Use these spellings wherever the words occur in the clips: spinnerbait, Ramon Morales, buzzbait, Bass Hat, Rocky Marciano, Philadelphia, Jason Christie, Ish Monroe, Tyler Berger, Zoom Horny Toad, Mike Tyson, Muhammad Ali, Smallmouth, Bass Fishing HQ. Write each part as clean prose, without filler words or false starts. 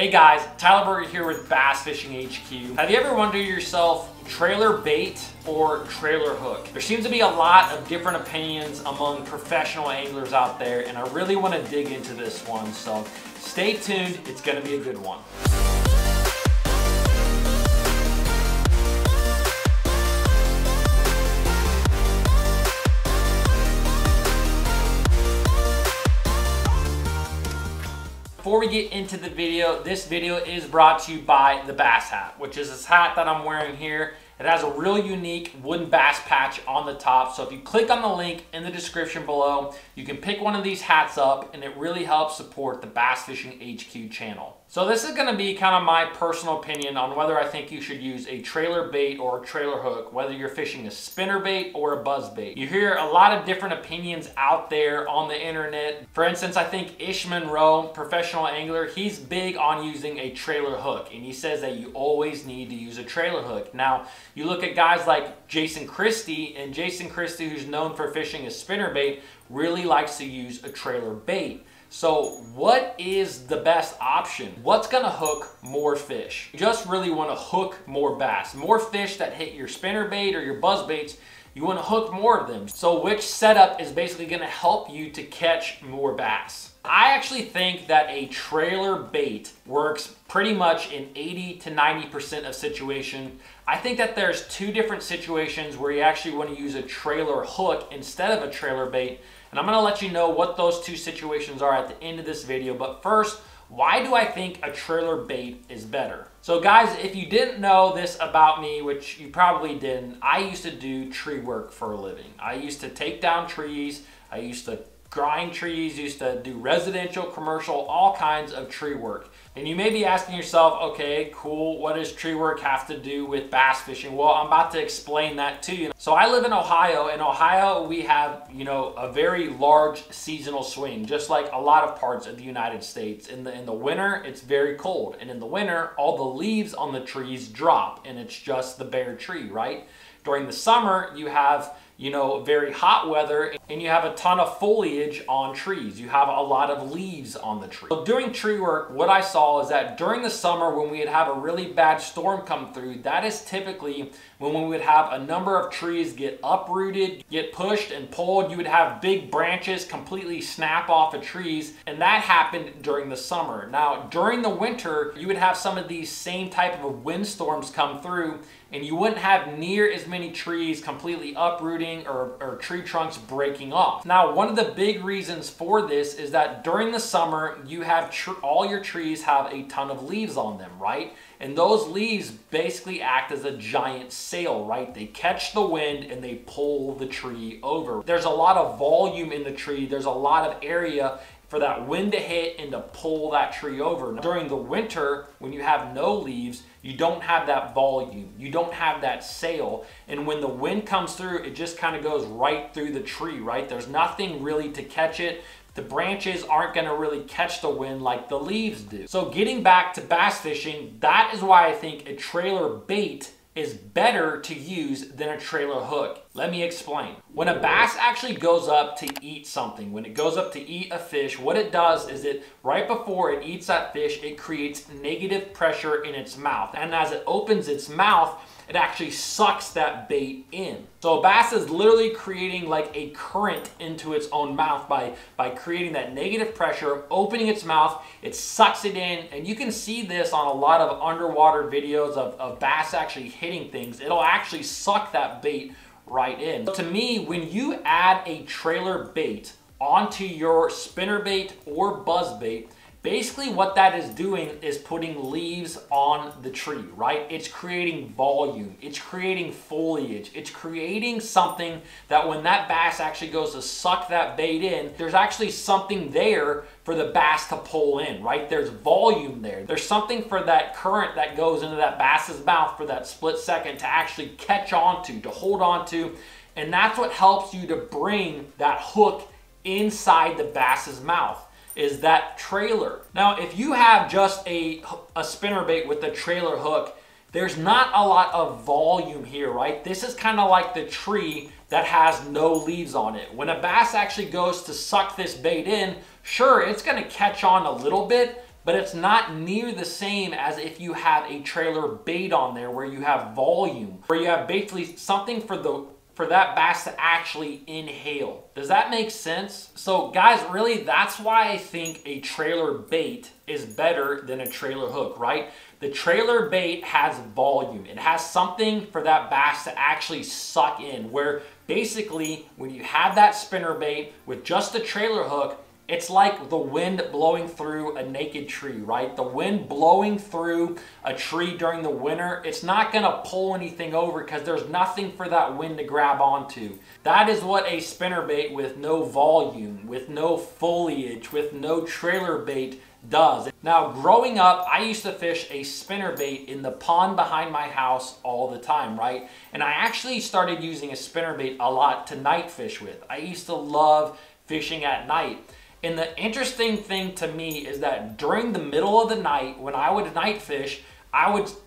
Hey guys, Tyler Berger here with Bass Fishing HQ. Have you ever wondered yourself, trailer bait or trailer hook? There seems to be a lot of different opinions among professional anglers out there, and I really want to dig into this one, so stay tuned, it's going to be a good one. Before we get into the video, this video is brought to you by the Bass Hat, which is this hat that I'm wearing here. It has a real unique wooden bass patch on the top. So if you click on the link in the description below, you can pick one of these hats up, and it really helps support the Bass Fishing HQ channel. So this is gonna be kind of my personal opinion on whether I think you should use a trailer bait or a trailer hook, whether you're fishing a spinner bait or a buzz bait. You hear a lot of different opinions out there on the internet. For instance, I think Ish Monroe, professional angler, he's big on using a trailer hook, and he says that you always need to use a trailer hook. Now, you look at guys like Jason Christie, and Jason Christie, who's known for fishing a spinner bait, really likes to use a trailer bait. So what is the best option? What's gonna hook more fish? You just really wanna hook more bass. More fish that hit your spinner bait or your buzz baits, you wanna hook more of them. So which setup is basically gonna help you to catch more bass? I actually think that a trailer bait works pretty much in 80 to 90% of situations. I think that there's two different situations where you actually wanna use a trailer hook instead of a trailer bait. And I'm gonna let you know what those two situations are at the end of this video. But first, why do I think a trailer bait is better? So guys, if you didn't know this about me, which you probably didn't, I used to do tree work for a living. I used to take down trees, I used to grind trees, used to do residential, commercial, all kinds of tree work. And you may be asking yourself, okay, cool, what does tree work have to do with bass fishing? Well, I'm about to explain that to you. So I live in Ohio. In Ohio, we have, a very large seasonal swing, just like a lot of parts of the United States. In the winter, it's very cold. And in the winter, all the leaves on the trees drop and it's just the bare tree, right? During the summer, you have very hot weather, and you have a ton of foliage on trees. You have a lot of leaves on the tree. So doing tree work, what I saw is that during the summer when we would have a really bad storm come through, that is typically when we would have a number of trees get uprooted, get pushed and pulled. You would have big branches completely snap off of trees, and that happened during the summer. Now, during the winter, you would have some of these same type of windstorms come through, and you wouldn't have near as many trees completely uprooting or tree trunks breaking off. Now, one of the big reasons for this is that during the summer, you have all your trees have a ton of leaves on them, right? And those leaves basically act as a giant sail, right? They catch the wind and they pull the tree over. There's a lot of volume in the tree. There's a lot of area for that wind to hit and to pull that tree over. Now, during the winter, when you have no leaves, you don't have that volume. You don't have that sail. And when the wind comes through, it just kind of goes right through the tree, right? There's nothing really to catch it. The branches aren't gonna really catch the wind like the leaves do. So getting back to bass fishing, that is why I think a trailer bait is better to use than a trailer hook. Let me explain. When a bass actually goes up to eat something, when it goes up to eat a fish, what it does is it, right before it eats that fish, it creates negative pressure in its mouth. And as it opens its mouth, it actually sucks that bait in. So a bass is literally creating like a current into its own mouth by creating that negative pressure, opening its mouth, it sucks it in, and you can see this on a lot of underwater videos of bass actually hitting things. It'll actually suck that bait right in. So to me, when you add a trailer bait onto your spinnerbait or buzzbait, basically what that is doing is putting leaves on the tree, right? It's creating volume, it's creating foliage, it's creating something that when that bass actually goes to suck that bait in, there's actually something there for the bass to pull in, right? There's volume there. There's something for that current that goes into that bass's mouth for that split second to actually catch onto, to hold onto, and that's what helps you to bring that hook inside the bass's mouth, is that trailer. Now, if you have just a spinnerbait with a trailer hook, there's not a lot of volume here, right? This is kind of like the tree that has no leaves on it. When a bass actually goes to suck this bait in, sure, it's gonna catch on a little bit, but it's not near the same as if you have a trailer bait on there where you have volume, where you have basically something for that bass to actually inhale. Does that make sense? So guys, really, that's why I think a trailer bait is better than a trailer hook, right? The trailer bait has volume. It has something for that bass to actually suck in, where basically when you have that spinner bait with just a trailer hook, it's like the wind blowing through a naked tree, right? The wind blowing through a tree during the winter, it's not gonna pull anything over because there's nothing for that wind to grab onto. That is what a spinnerbait with no volume, with no foliage, with no trailer bait does. Now, growing up, I used to fish a spinnerbait in the pond behind my house all the time, right? And I actually started using a spinnerbait a lot to night fish with. I used to love fishing at night. And the interesting thing to me is that during the middle of the night, when I would night fish,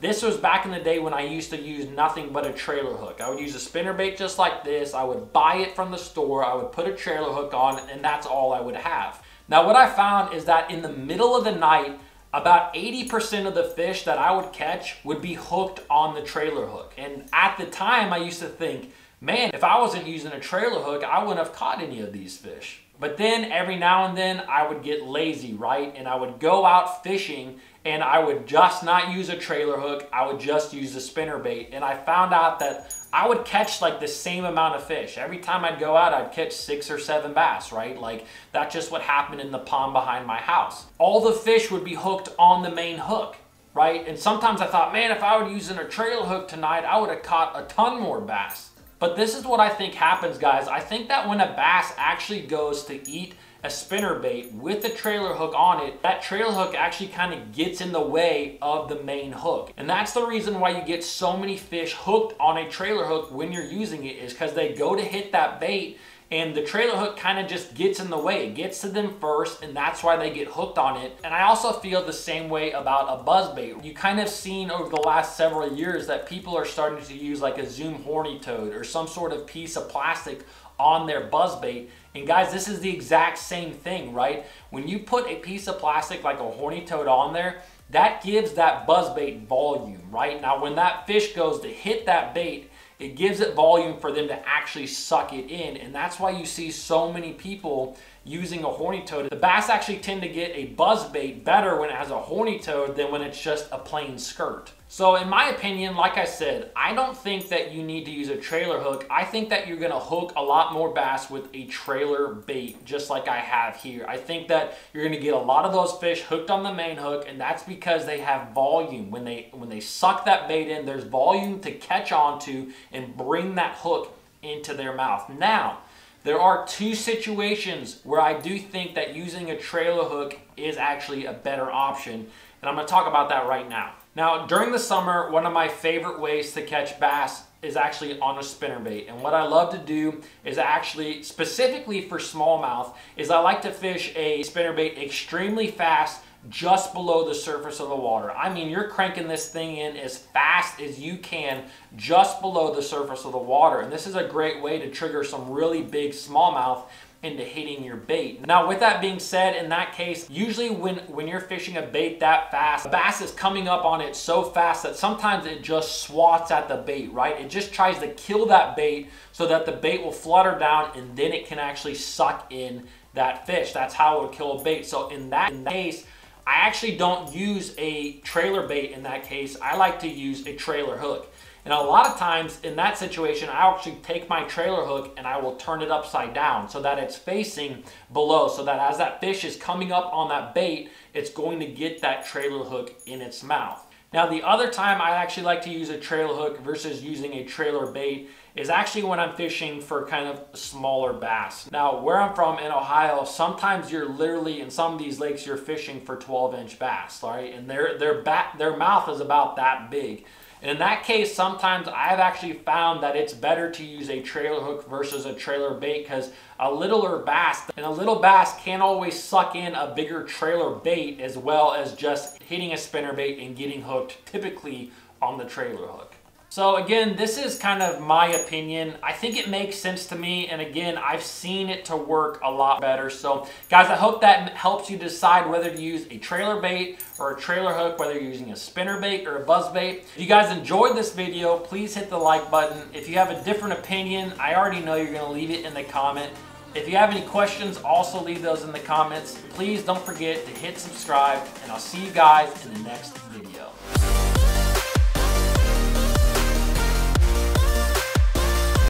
this was back in the day when I used to use nothing but a trailer hook. I would use a spinnerbait just like this. I would buy it from the store. I would put a trailer hook on, and that's all I would have. Now, what I found is that in the middle of the night, about 80% of the fish that I would catch would be hooked on the trailer hook. And at the time, I used to think, man, if I wasn't using a trailer hook, I wouldn't have caught any of these fish. But then every now and then I would get lazy, right? And I would go out fishing and I would just not use a trailer hook. I would just use a spinnerbait. And I found out that I would catch like the same amount of fish. Every time I'd go out, I'd catch 6 or 7 bass, right? Like that's just what happened in the pond behind my house. All the fish would be hooked on the main hook, right? And sometimes I thought, man, if I would use a trailer hook tonight, I would have caught a ton more bass. But this is what I think happens, guys. I think that when a bass actually goes to eat a spinnerbait with a trailer hook on it, that trailer hook actually kind of gets in the way of the main hook. And that's the reason why you get so many fish hooked on a trailer hook when you're using it, is because they go to hit that bait and the trailer hook kind of just gets in the way. It gets to them first, and that's why they get hooked on it. And I also feel the same way about a buzzbait. You kind of seen over the last several years that people are starting to use like a Zoom Horny Toad or some sort of piece of plastic on their buzzbait. And guys, this is the exact same thing, right? When you put a piece of plastic like a Horny Toad on there, that gives that buzzbait volume, right? Now, when that fish goes to hit that bait, it gives it volume for them to actually suck it in. And that's why you see so many people using a Horny Toad. The bass actually tend to get a buzzbait better when it has a Horny Toad than when it's just a plain skirt. So in my opinion, like I said, I don't think that you need to use a trailer hook. I think that you're gonna hook a lot more bass with a trailer bait, just like I have here. I think that you're gonna get a lot of those fish hooked on the main hook, and that's because they have volume. When they suck that bait in, there's volume to catch onto and bring that hook into their mouth. Now, there are 2 situations where I do think that using a trailer hook is actually a better option, and I'm gonna talk about that right now. Now, during the summer, one of my favorite ways to catch bass is actually on a spinnerbait. And what I love to do is actually, specifically for smallmouth, is I like to fish a spinnerbait extremely fast just below the surface of the water. I mean, you're cranking this thing in as fast as you can just below the surface of the water. And this is a great way to trigger some really big smallmouth into hitting your bait. Now, with that being said, in that case, usually when you're fishing a bait that fast, the bass is coming up on it so fast that sometimes it just swats at the bait, right? It just tries to kill that bait so that the bait will flutter down and then it can actually suck in that fish. That's how it would kill a bait. So in that case, I actually don't use a trailer bait in that case. I like to use a trailer hook. And a lot of times in that situation, I'll actually take my trailer hook and I will turn it upside down so that it's facing below, so that as that fish is coming up on that bait, it's going to get that trailer hook in its mouth. Now, the other time I actually like to use a trailer hook versus using a trailer bait is actually when I'm fishing for kind of smaller bass. Now, where I'm from in Ohio, sometimes you're literally, in some of these lakes, you're fishing for 12-inch bass, right? And their mouth is about that big. And in that case, sometimes I've actually found that it's better to use a trailer hook versus a trailer bait, because a little bass can't always suck in a bigger trailer bait as well as just hitting a spinnerbait and getting hooked typically on the trailer hook. So again, this is kind of my opinion. I think it makes sense to me, and again, I've seen it to work a lot better. So guys, I hope that helps you decide whether to use a trailer bait or a trailer hook, whether you're using a spinner bait or a buzz bait. If you guys enjoyed this video, please hit the like button. If you have a different opinion, I already know you're gonna leave it in the comment. If you have any questions, also leave those in the comments. Please don't forget to hit subscribe, and I'll see you guys in the next video.